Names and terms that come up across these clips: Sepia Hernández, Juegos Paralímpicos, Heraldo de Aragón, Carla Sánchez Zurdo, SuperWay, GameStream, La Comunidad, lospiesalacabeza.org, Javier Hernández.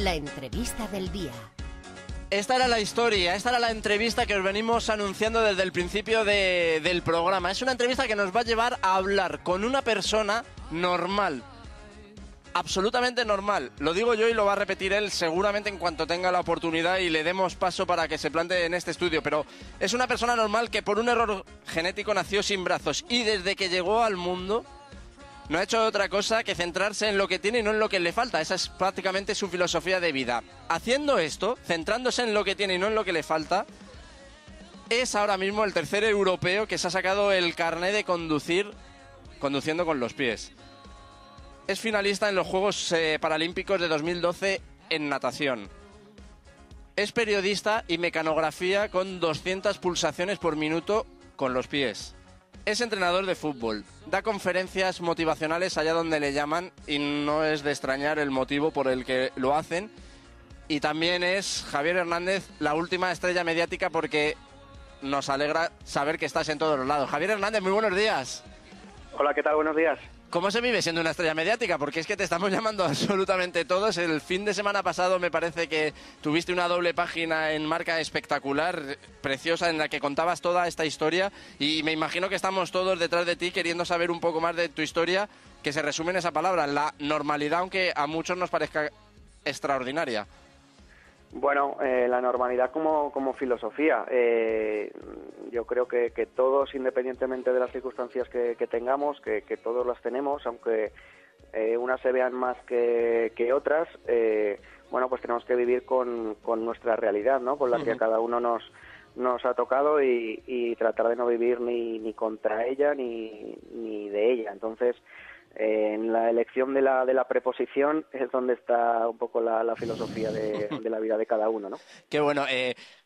La entrevista del día. Esta era la historia, esta era la entrevista que os venimos anunciando desde el principio del programa. Es una entrevista que nos va a llevar a hablar con una persona normal, absolutamente normal. Lo digo yo y lo va a repetir él seguramente en cuanto tenga la oportunidad y le demos paso para que se plantee en este estudio. Pero es una persona normal que por un error genético nació sin brazos y desde que llegó al mundo no ha hecho otra cosa que centrarse en lo que tiene y no en lo que le falta. Esa es prácticamente su filosofía de vida. Haciendo esto, centrándose en lo que tiene y no en lo que le falta, es ahora mismo el tercer europeo que se ha sacado el carné de conducir conduciendo con los pies. Es finalista en los Juegos Paralímpicos de 2012 en natación. Es periodista y mecanografía con 200 pulsaciones por minuto con los pies. Es entrenador de fútbol, da conferencias motivacionales allá donde le llaman y no es de extrañar el motivo por el que lo hacen. Y también es, Javier Hernández, la última estrella mediática porque nos alegra saber que estás en todos los lados. Javier Hernández, muy buenos días. Hola, ¿qué tal? Buenos días. ¿Cómo se vive siendo una estrella mediática? Porque es que te estamos llamando absolutamente todos. El fin de semana pasado me parece que tuviste una doble página en Marca espectacular, preciosa, en la que contabas toda esta historia y me imagino que estamos todos detrás de ti queriendo saber un poco más de tu historia, que se resume en esa palabra, la normalidad, aunque a muchos nos parezca extraordinaria. Bueno, la normalidad como filosofía. Yo creo que todos, independientemente de las circunstancias que tengamos, que todos las tenemos, aunque unas se vean más que otras, bueno, pues tenemos que vivir con nuestra realidad, ¿no? Con la que a cada uno nos ha tocado y tratar de no vivir ni contra ella ni de ella. Entonces, en la elección de la preposición es donde está un poco la filosofía de la vida de cada uno, ¿no? Qué bueno.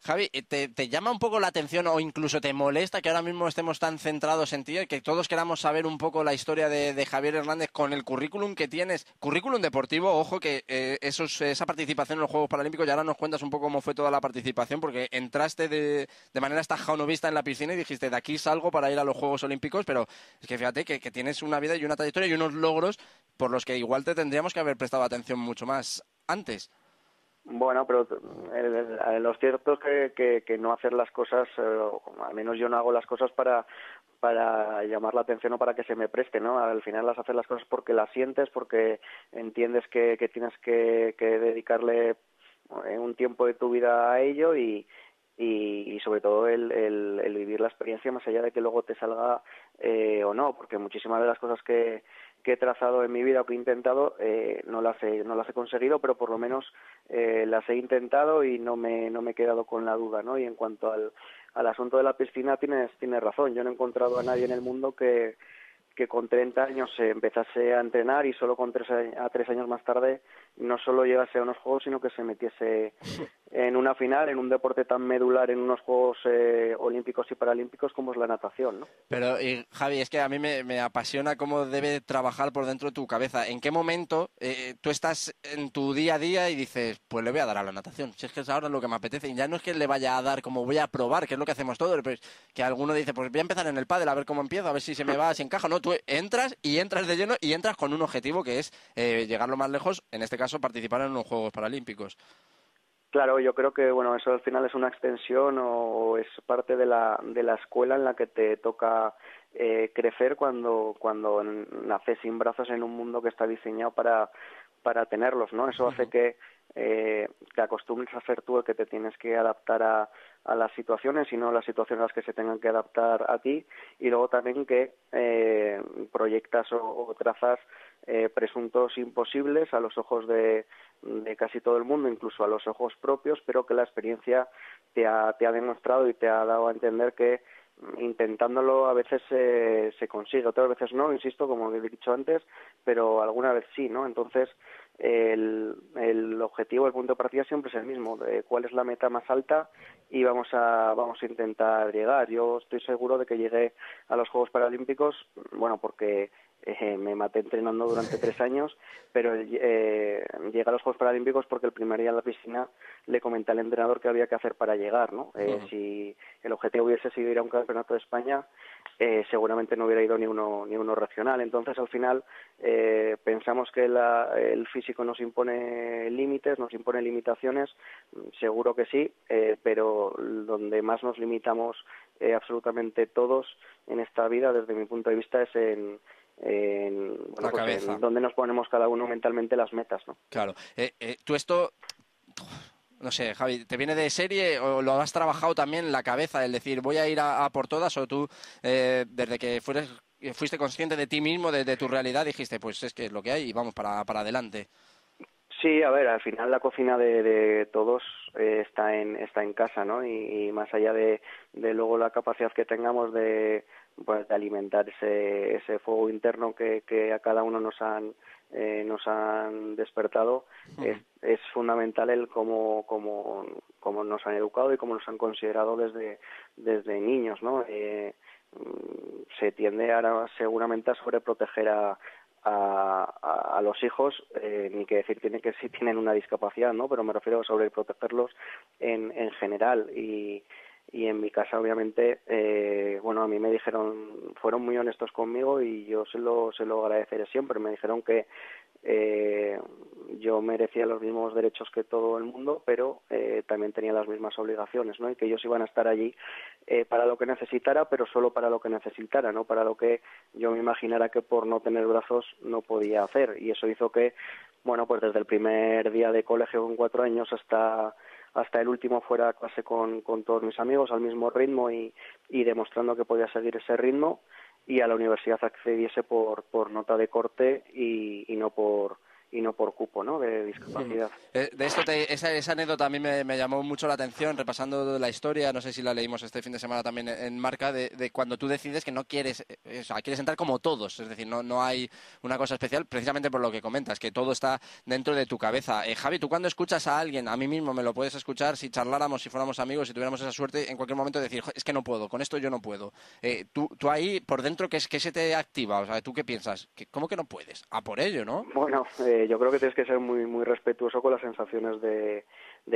Javi, ¿te llama un poco la atención o incluso te molesta que ahora mismo estemos tan centrados en ti, que todos queramos saber un poco la historia de Javier Hernández con el currículum que tienes? Currículum deportivo, ojo, que esa participación en los Juegos Paralímpicos, y ahora nos cuentas un poco cómo fue toda la participación, porque entraste de manera estajanovista en la piscina y dijiste, de aquí salgo para ir a los Juegos Olímpicos, pero es que fíjate que tienes una vida y una trayectoria y unos logros por los que igual te tendríamos que haber prestado atención mucho más antes. Bueno, pero lo cierto es que no hacer las cosas, al menos yo no hago las cosas para llamar la atención o para que se me preste, ¿no? Al final hacer las cosas porque las sientes, porque entiendes que tienes que dedicarle un tiempo de tu vida a ello y sobre todo el vivir la experiencia más allá de que luego te salga o no, porque muchísimas de las cosas que he trazado en mi vida o que he intentado no las he conseguido, pero por lo menos las he intentado y no me he quedado con la duda, ¿no? Y en cuanto al asunto de la piscina tienes razón, yo no he encontrado a nadie en el mundo que con 30 años empezase a entrenar y solo con tres años más tarde no solo llegase a unos Juegos, sino que se metiese en una final, en un deporte tan medular, en unos Juegos Olímpicos y Paralímpicos como es la natación, ¿no? Pero, Javi, es que a mí me apasiona cómo debe trabajar por dentro tu cabeza. ¿En qué momento tú estás en tu día a día y dices, pues le voy a dar a la natación, si es que es ahora lo que me apetece? Y ya no es que le vaya a dar como voy a probar, que es lo que hacemos todos, pero que alguno dice, pues voy a empezar en el pádel, a ver cómo empiezo, a ver si se me va, si encaja. No, tú entras y entras de lleno y entras con un objetivo que es llegar lo más lejos, en este caso participar en unos Juegos Paralímpicos. Claro, yo creo que bueno, eso al final es una extensión o es parte de la escuela en la que te toca crecer cuando naces sin brazos en un mundo que está diseñado para tenerlos, ¿no? Eso hace que te acostumbres a hacer tú el que te tienes que adaptar a las situaciones y no las situaciones a las que se tengan que adaptar a ti, y luego también que proyectas o trazas presuntos imposibles a los ojos de casi todo el mundo, incluso a los ojos propios, pero que la experiencia te ha demostrado y te ha dado a entender que intentándolo a veces se consigue, otras veces no, insisto, como he dicho antes, pero alguna vez sí, ¿no? Entonces el objetivo, el punto de partida siempre es el mismo, cuál es la meta más alta y vamos a intentar llegar. Yo estoy seguro de que llegué a los Juegos Paralímpicos, bueno, porque Me maté entrenando durante 3 años, pero llegué a los Juegos Paralímpicos porque el primer día en la piscina le comenté al entrenador qué había que hacer para llegar, ¿no? Si el objetivo hubiese sido ir a un campeonato de España, seguramente no hubiera ido ni uno regional. Entonces, al final, pensamos que el físico nos impone límites, nos impone limitaciones, seguro que sí, pero donde más nos limitamos absolutamente todos en esta vida, desde mi punto de vista, es en donde nos ponemos cada uno mentalmente las metas, ¿no? Claro. Tú esto, no sé, Javi, ¿te viene de serie o lo has trabajado también en la cabeza? Es decir, voy a ir a por todas, o tú, desde que fuiste consciente de ti mismo, de tu realidad, dijiste, pues es que es lo que hay y vamos para adelante. Sí, a ver, al final la cocina de todos está en casa, ¿no? Y más allá de luego la capacidad que tengamos de alimentar ese fuego interno que a cada uno nos han despertado, es fundamental el cómo nos han educado y cómo nos han considerado desde niños, ¿no? Se tiende ahora seguramente a sobreproteger a los hijos, ni que decir tiene que si tienen una discapacidad, ¿no? Pero me refiero a sobreprotegerlos en general. Y en mi casa, obviamente, a mí me dijeron, fueron muy honestos conmigo y yo se lo agradeceré siempre. Me dijeron que yo merecía los mismos derechos que todo el mundo, pero también tenía las mismas obligaciones, ¿no? Y que ellos iban a estar allí para lo que necesitara, pero solo para lo que necesitara, no para lo que yo me imaginara que por no tener brazos no podía hacer. Y eso hizo que, pues desde el primer día de colegio con 4 años hasta el último fuera a clase con todos mis amigos al mismo ritmo y demostrando que podía seguir ese ritmo, y a la universidad accediese por nota de corte y no por cupo, ¿no?, de discapacidad. De esto esa anécdota a mí me llamó mucho la atención, repasando la historia, no sé si la leímos este fin de semana también en Marca, de cuando tú decides que no quieres, o sea, quieres entrar como todos, es decir, no hay una cosa especial, precisamente por lo que comentas, que todo está dentro de tu cabeza. Javi, tú cuando escuchas a alguien, a mí mismo me lo puedes escuchar, si charláramos, si fuéramos amigos, si tuviéramos esa suerte, en cualquier momento decir, es que no puedo, con esto yo no puedo. Tú ahí, por dentro, ¿qué se te activa? O sea, ¿tú qué piensas? ¿Cómo que no puedes? A por ello, ¿no? Bueno, yo creo que tienes que ser muy muy respetuoso con las sensaciones de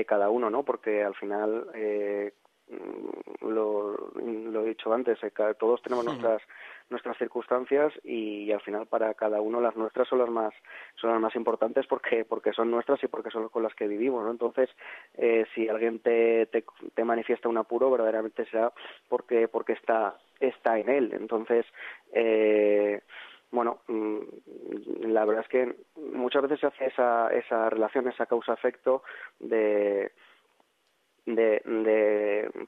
cada uno, ¿no? Porque al final, lo he dicho antes, todos tenemos nuestras circunstancias y al final para cada uno las nuestras son las más importantes porque son nuestras y porque son con las que vivimos, ¿no? Entonces, si alguien te manifiesta un apuro, verdaderamente será porque está en él. Entonces, la verdad es que muchas veces se hace esa relación, esa causa-efecto de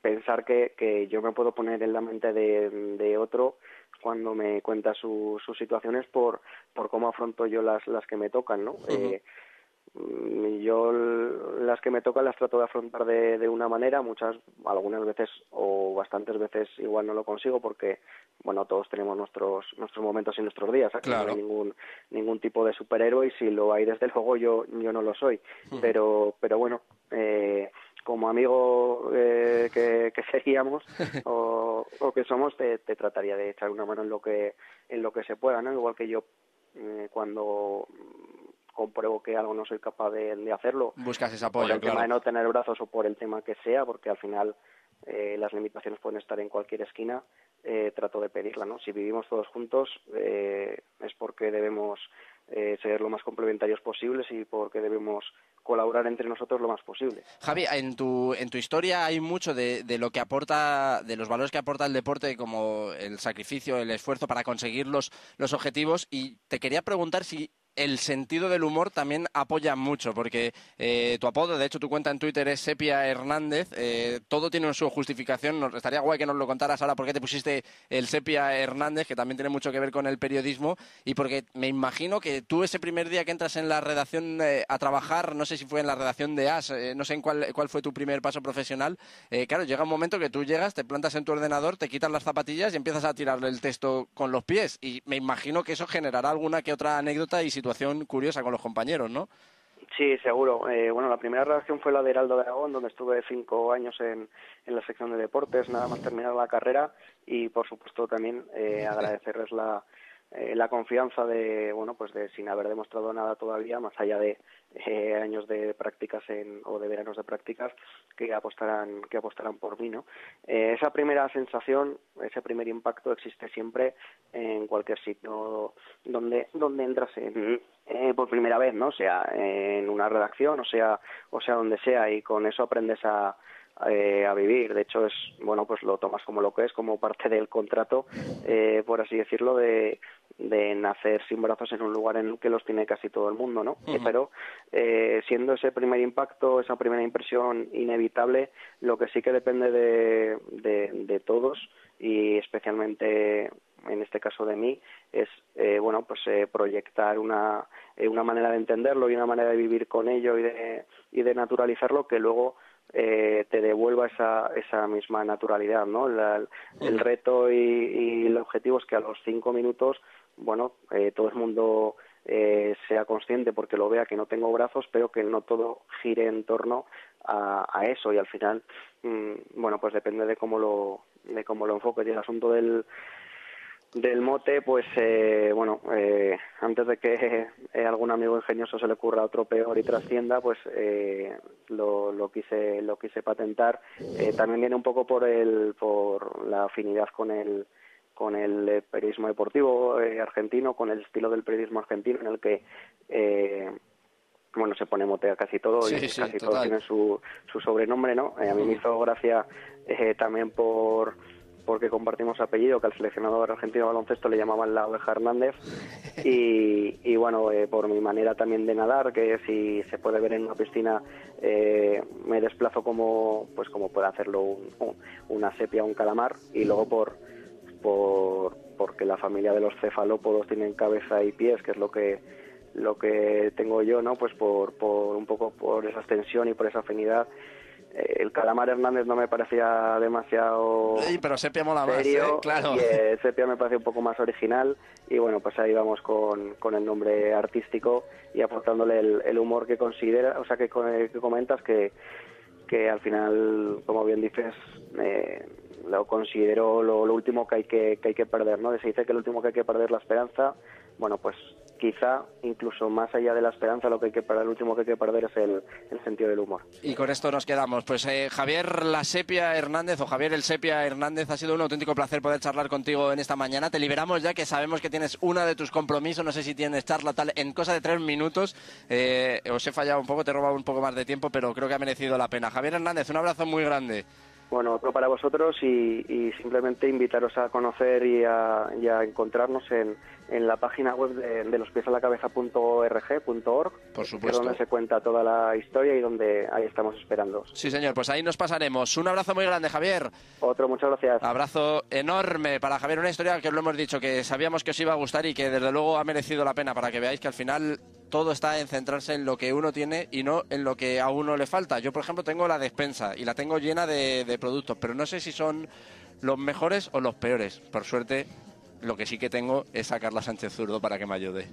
pensar que yo me puedo poner en la mente de otro cuando me cuenta sus situaciones por cómo afronto yo las que me tocan, ¿no? Yo las que me tocan las trato de afrontar de una manera, algunas veces o bastantes veces igual no lo consigo porque, todos tenemos nuestros momentos y nuestros días, aquí claro. No hay ningún tipo de superhéroe y si lo hay, desde luego yo no lo soy, pero como amigo que seríamos o que somos, te trataría de echar una mano en lo que se pueda, ¿no? Igual que yo cuando compruebo que algo no soy capaz de hacerlo. Buscas ese apoyo, por el claro. tema de no tener brazos o por el tema que sea, porque al final las limitaciones pueden estar en cualquier esquina, trato de pedirla, ¿no? Si vivimos todos juntos es porque debemos ser lo más complementarios posibles y porque debemos colaborar entre nosotros lo más posible. Javi, en tu historia hay mucho de lo que aporta, de los valores que aporta el deporte, como el sacrificio, el esfuerzo para conseguir los objetivos, y te quería preguntar si el sentido del humor también apoya mucho, porque tu apodo, de hecho tu cuenta en Twitter es Sepia Hernández, todo tiene su justificación, estaría guay que nos lo contaras ahora por qué te pusiste el Sepia Hernández, que también tiene mucho que ver con el periodismo, y porque me imagino que tú ese primer día que entras en la redacción a trabajar, no sé si fue en la redacción de AS, no sé en cuál fue tu primer paso profesional, claro, llega un momento que tú llegas, te plantas en tu ordenador, te quitas las zapatillas y empiezas a tirarle el texto con los pies, y me imagino que eso generará alguna que otra anécdota y situación curiosa con los compañeros, ¿no? Sí, seguro. La primera redacción fue la de Heraldo de Aragón, donde estuve 5 años en la sección de deportes, nada más terminar la carrera, y por supuesto también agradecerles la la confianza de, bueno, pues de sin haber demostrado nada todavía, más allá de años de prácticas o de veranos de prácticas, que apostaran por mí, ¿no? Esa primera sensación, ese primer impacto existe siempre en cualquier sitio donde entras por primera vez, ¿no? Sea en una redacción, o sea donde sea, y con eso aprendes a vivir. De hecho, es bueno, pues lo tomas como lo que es, como parte del contrato, por así decirlo, de nacer sin brazos en un lugar en el que los tiene casi todo el mundo, ¿no? Uh-huh. Pero siendo ese primer impacto, esa primera impresión inevitable, lo que sí que depende de todos, y especialmente en este caso de mí, es bueno, pues proyectar una manera de entenderlo y una manera de vivir con ello y de naturalizarlo, que luego te devuelva esa misma naturalidad, ¿no? El reto y el objetivo es que a los 5 minutos, bueno, todo el mundo sea consciente, porque lo vea, que no tengo brazos, pero que no todo gire en torno a eso, y al final, bueno, pues depende de cómo lo enfoques. Y el asunto del mote, pues antes de que algún amigo ingenioso se le ocurra a otro peor y trascienda, pues lo quise patentar. También viene un poco por la afinidad con el periodismo deportivo argentino, con el estilo del periodismo argentino, en el que se pone mote a casi todo, sí, y sí, casi todo tiene su sobrenombre, ¿no? A mí me hizo gracia también porque compartimos apellido, que al seleccionador argentino de baloncesto le llamaban la Oveja Hernández, y bueno, por mi manera también de nadar, que si se puede ver en una piscina, me desplazo como puede hacerlo una sepia o un calamar, y luego porque la familia de los cefalópodos tienen cabeza y pies, que es lo que tengo yo, ¿no? Pues por un poco por esa extensión y por esa afinidad. El calamar Hernández no me parecía demasiado. Sí, pero sepia mola más, serio, claro. Y sepia me parece un poco más original, y bueno, pues ahí vamos con el nombre artístico y aportándole el humor que considera, o sea, que comentas que al final, como bien dices, lo considero lo último que hay que perder, ¿no? Se dice que lo último que hay que perder es la esperanza. Bueno, pues quizá incluso más allá de la esperanza, lo que hay que perder, el último que hay que perder es el sentido del humor. Y con esto nos quedamos. Pues Javier la Sepia Hernández, o Javier el Sepia Hernández, ha sido un auténtico placer poder charlar contigo en esta mañana. Te liberamos ya, que sabemos que tienes una de tus compromisos, no sé si tienes charla tal, en cosa de 3 minutos. Os he fallado un poco, te he robado un poco más de tiempo, pero creo que ha merecido la pena. Javier Hernández, un abrazo muy grande. Bueno, otro para vosotros, y simplemente invitaros a conocer y a encontrarnos en la página web de lospiesalacabeza.org, por supuesto, donde se cuenta toda la historia y donde ahí estamos esperando. Sí, señor, pues ahí nos pasaremos. Un abrazo muy grande, Javier. Otro, muchas gracias. Abrazo enorme para Javier, una historia que os lo hemos dicho, que sabíamos que os iba a gustar y que desde luego ha merecido la pena, para que veáis que al final todo está en centrarse en lo que uno tiene y no en lo que a uno le falta. Yo, por ejemplo, tengo la despensa y la tengo llena de productos, pero no sé si son los mejores o los peores. Por suerte, lo que sí que tengo es a Carla Sánchez Zurdo para que me ayude.